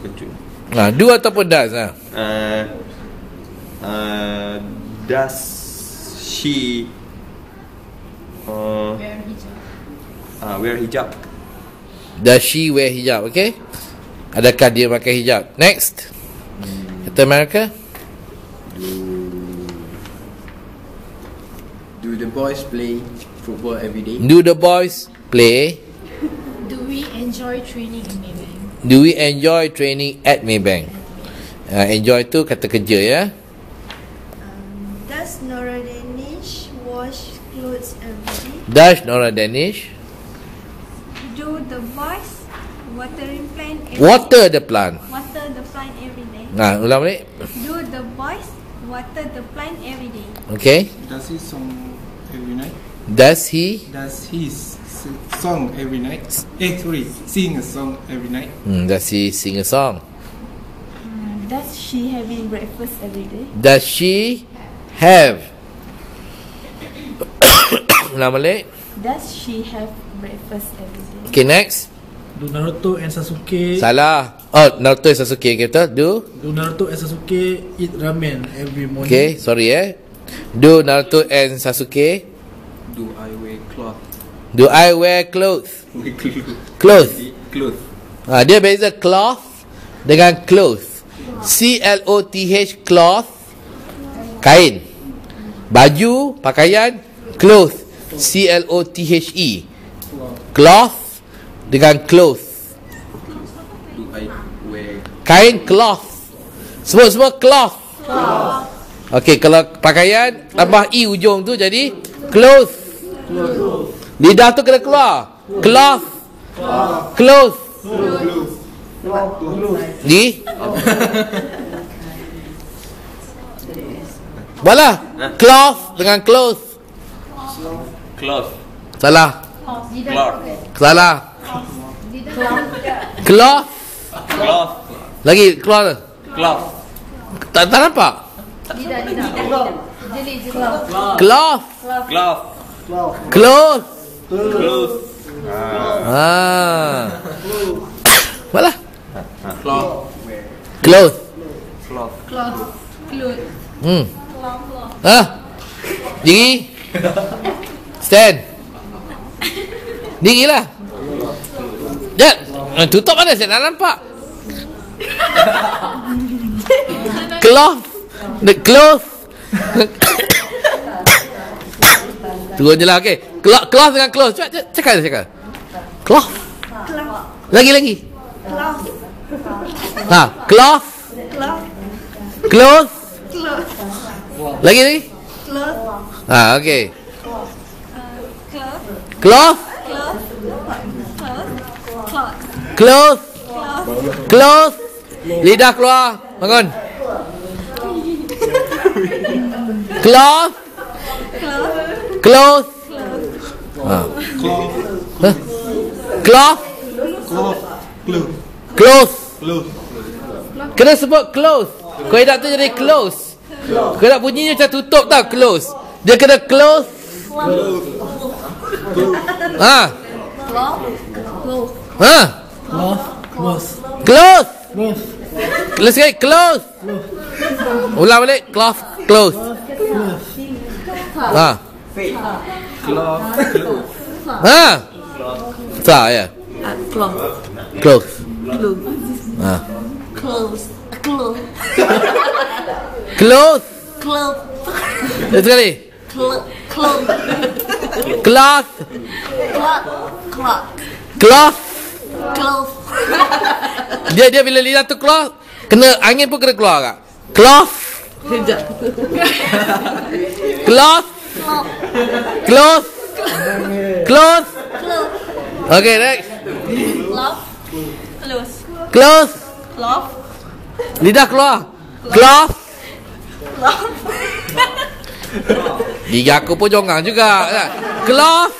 kecut. Do ataupun does lah. Does she wear hijab? Wear hijab. Does she wear hijab? Okay. Adakah dia pakai hijab? Next. Kata Amerika. Do the boys play football every day? Do the boys play? Do we enjoy training in Maybank? Do we enjoy training at Maybank? Enjoy tu kata kerja ya. Does Nora Danish wash clothes every day? Does Nora Danish? Do the boys water the plant? Water the plant every day. Nah, ulang balik. Do the boys water the plant every day? Okay. Does he song every night? Does he? Does he song every night? Sing a song every night. Does he sing a song? Does she having breakfast every day? Does she have? Does she have breakfast every day? Okay, next. Do Naruto and Sasuke? Salah. Oh, Naruto and Sasuke kita. Do Naruto and Sasuke eat ramen every morning? Okay, sorry eh. Do Naruto and Sasuke? Do I wear cloth? Do I wear clothes? Cloth. Dia beza cloth dengan cloth. C-L-O-T-H, cloth. Kain. Baju, pakaian. Cloth. C-L-O-T-H-E. Cloth dengan cloth. Do I wear kain cloth? Semua cloth. Okey, kalau pakaian tambah E ujung tu jadi cloth. Lidah tu kena keluar. Cloth. Cloth. Di? Balah. Cloth dengan cloth. Cloth. Salah. Salah. Cloth. Cloth. Lagi keluar. Cloth. Tak nampak? Cloth. Cloth. Close. Close. Malah. Close. Close. Close. Dingin. Stand. Dingin lah. Jat. Tutup mana saya nak nampak. Close. Close. Turun je lah, okey. Cloth dengan close. Cakap. Cloth. Lagi. Cloth. Cloth. Close. Lagi. Cloth. Okey. Cloth. Close. Close. Lidah keluar. Bangun. Cloth. Close. Cloth. Close. Kena sebut close. Kaedah tu jadi close. Kaedah bunyinya macam tutup tau. Close. Dia kena close. Close. Close sekali. Close. Ulang balik. Cloth. Close. Cloth. Sah ya. Cloth. Close. Close. Close. Close. Cloth. Itu kali. Cloth. Cloth. Cloth. Cloth. Cloth. Dia bila lidah tu keluar, kena angin pun kena keluar tak? Cloth. Cloth. Close. Close. Okay, next. Close. Close. Close. Lidah keluar. Close. Lidah aku pun jongang juga. Close.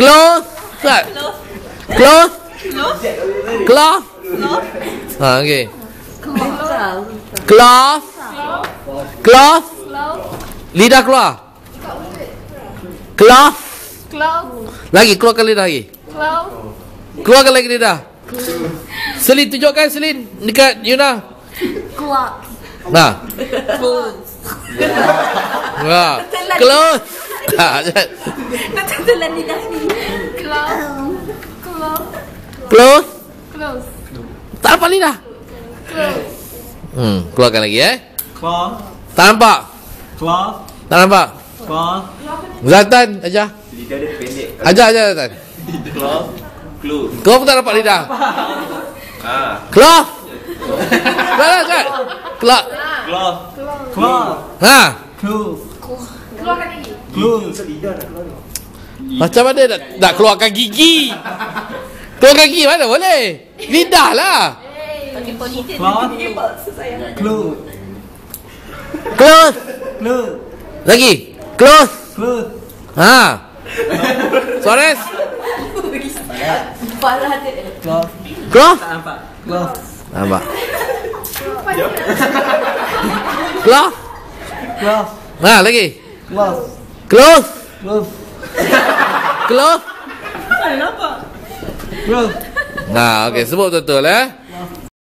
Close. Close. Close. Okay. Close. Close. Lidah keluar. Close. Lagi, keluarkan lidah lagi. Keluarkan lagi lidah. Selin tunjukkan Selin dekat Yuna. Kuat. Nah. Close. Nah. Close. Macam telan lidah ni. Close. Close. Close. Close. Tak apa lidah. Close. Keluarkan lagi Close. Tak nampak. Close. Tak nampak. Close. Zatan ajar. Lidah dia pendek. Ajar Zatan. Close. Kau pun tak dapat lidah. Keluar. Keluar. Keluar. Keluar. Keluar. Keluarkan gigi. Macam mana nak keluarkan gigi? Keluarkan gigi mana boleh? Lidah lah. Keluar. Keluar. Keluar. Lagi. Keluar. Keluar. Suarez. Parah dia. Close. Close? Tak nampak. Close. Nampak. Close. Close. Nah, lagi. Close. Close. Close. Close. Tak nampak. Close. Nah, okey, sebut betul-betul